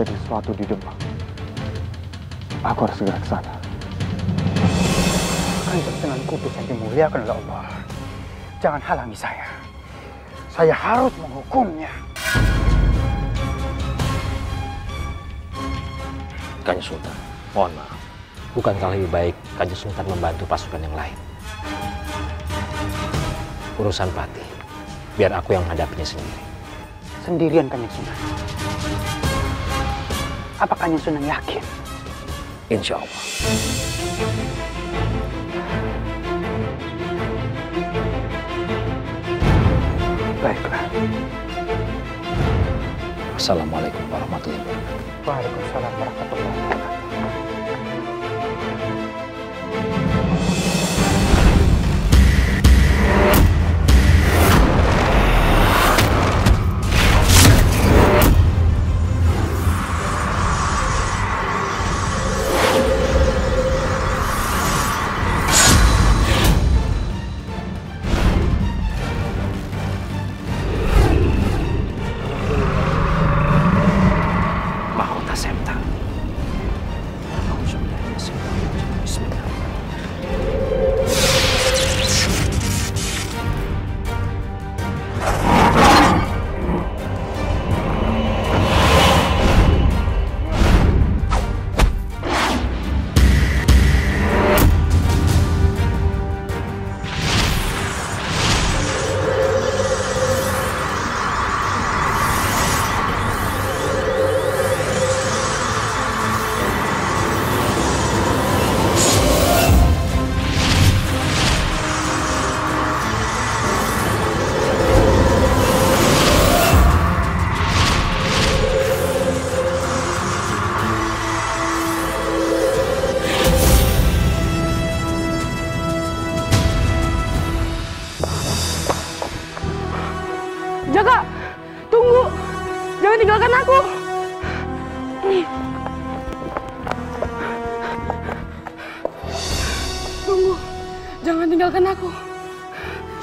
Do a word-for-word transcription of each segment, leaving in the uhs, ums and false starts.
terjadi sesuatu di Demak. Aku harus segera ke sana. Kanjeng Sunan Kudus yang dimuliakan oleh Allah, jangan halangi saya. Saya harus menghukumnya. Kanjeng Sultan, mohon maaf. Bukankah lebih baik Kanjeng Sultan membantu pasukan yang lain? Urusan Patih, biar aku yang menghadapinya sendiri. Sendirian Kanjeng Sunan? Apa Kanjeng Sunan yakin? Insya Allah. Baiklah. Assalamualaikum warahmatullahi wabarakatuh. Waalaikumsalam warahmatullahi wabarakatuh.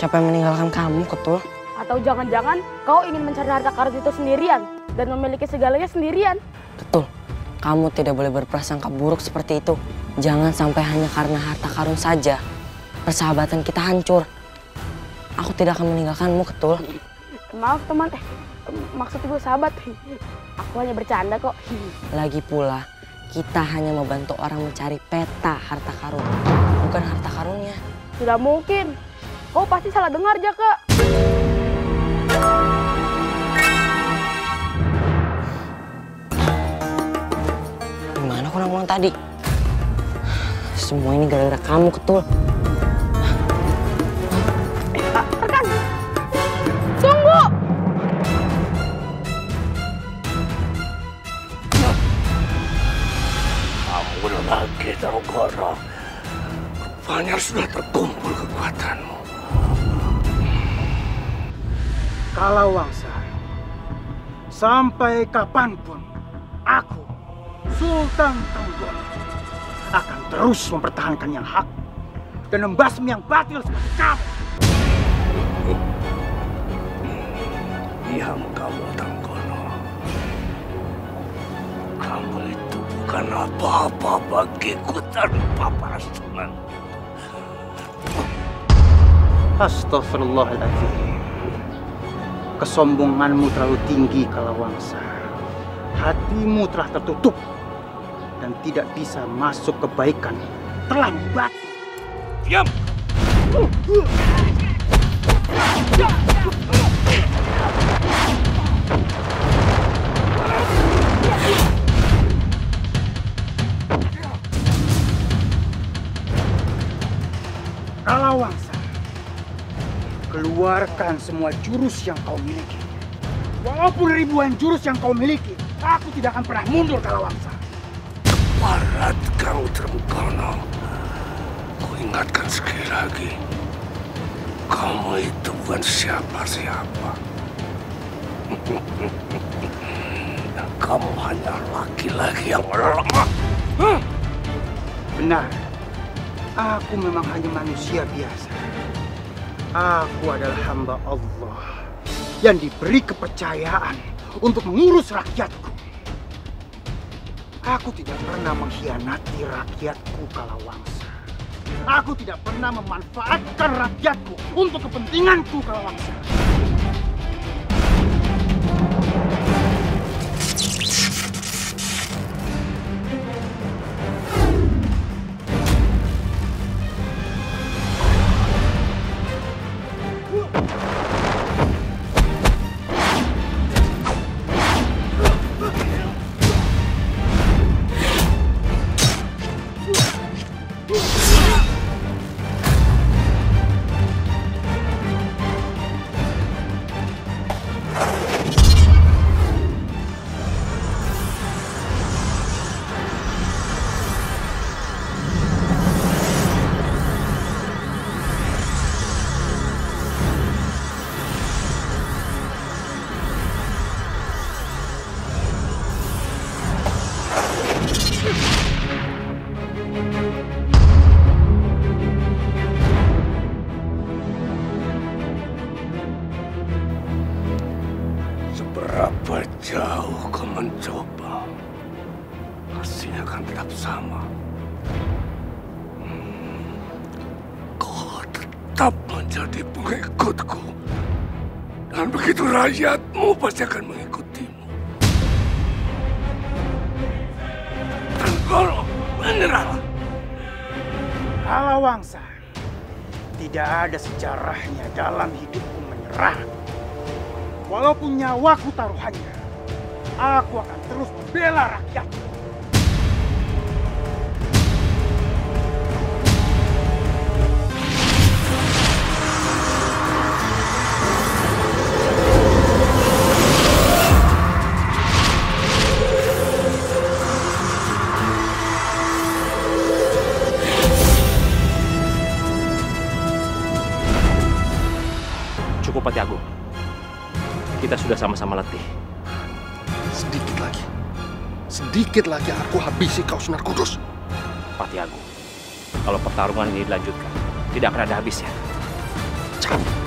Siapa yang meninggalkan kamu, Ketul? Atau jangan-jangan kau ingin mencari harta karun itu sendirian dan memiliki segalanya sendirian? Ketul, kamu tidak boleh berprasangka buruk seperti itu. Jangan sampai hanya karena harta karun saja persahabatan kita hancur. Aku tidak akan meninggalkanmu, Ketul. Maaf teman, eh, maksud gue sahabat. Aku hanya bercanda kok. Lagi pula, kita hanya membantu orang mencari peta harta karun, bukan harta karunnya. Tidak mungkin. Kau pasti salah dengar, Jaka. Gimana aku ngomong tadi? Semua ini gara-gara kamu, Ketul. Eh, rekan! Tunggu! Aku lagi tergorok. Rupanya sudah terkumpul kekuatanmu. Kalawangsa, sampai kapanpun aku, Sultan Trenggono, akan terus mempertahankan yang hak dan membasmi yang batil seperti kamu. Yang kamu, Trenggono, kamu itu bukan apa-apa bagiku tanpa pasangan. Astaghfirullahaladzim. Kesombonganmu terlalu tinggi, Kalawangsa. Hatimu telah tertutup dan tidak bisa masuk kebaikan. Terlambat. Diam. Kalawangsa, keluarkan semua jurus yang kau miliki. Walaupun ribuan jurus yang kau miliki, aku tidak akan pernah mundur, Kalawangsa. Keparat kau, Trenggono. Ku ingatkan sekali lagi, kamu itu bukan siapa-siapa. Kamu hanya laki-laki yang lemah. Benar, aku memang hanya manusia biasa. Aku adalah hamba Allah yang diberi kepercayaan untuk mengurus rakyatku. Aku tidak pernah mengkhianati rakyatku, Kalawangsa. Aku tidak pernah memanfaatkan rakyatku untuk kepentinganku, Kalawangsa. Rakyatmu pasti akan mengikutimu. Trenggono, menyerahlah. Kalawangsa, tidak ada sejarahnya dalam hidupku menyerah. Walaupun nyawaku taruhannya, aku akan terus membela rakyatku. Patih Agung, kita sudah sama-sama letih. Sedikit lagi, sedikit lagi aku habisi kau, Sunan Kudus. Patih Agung, kalau pertarungan ini dilanjutkan, tidak akan ada habisnya. Cepat.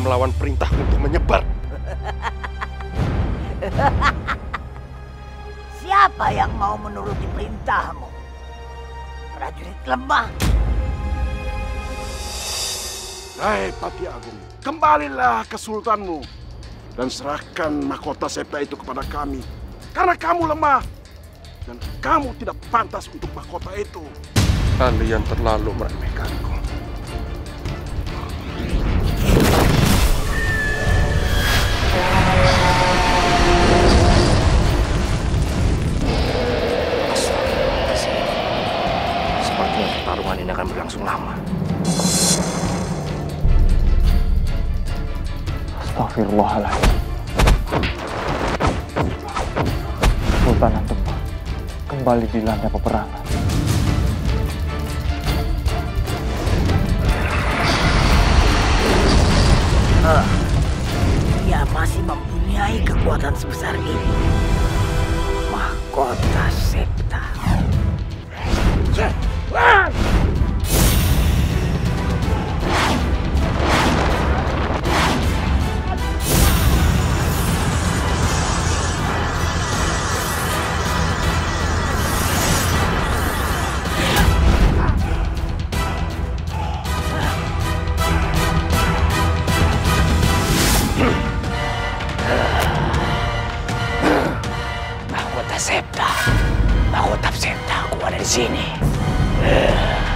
Melawan perintah untuk menyebar. Siapa yang mau menuruti perintahmu? Prajurit lemah. Hai Patih Agung, kembalilah ke sultanmu dan serahkan mahkota septa itu kepada kami. Karena kamu lemah dan kamu tidak pantas untuk mahkota itu. Kalian terlalu meremehkanku. Pertarungan ini akan berlangsung lama. Astagfirullahaladzim. Sultanan Demak kembali dilanda peperangan. Ah, dia masih mempunyai kekuatan sebesar ini. Mahkota Septa. Wah! Mahkota Septa, Mahkota Septa, aku ada di sini. Yeah.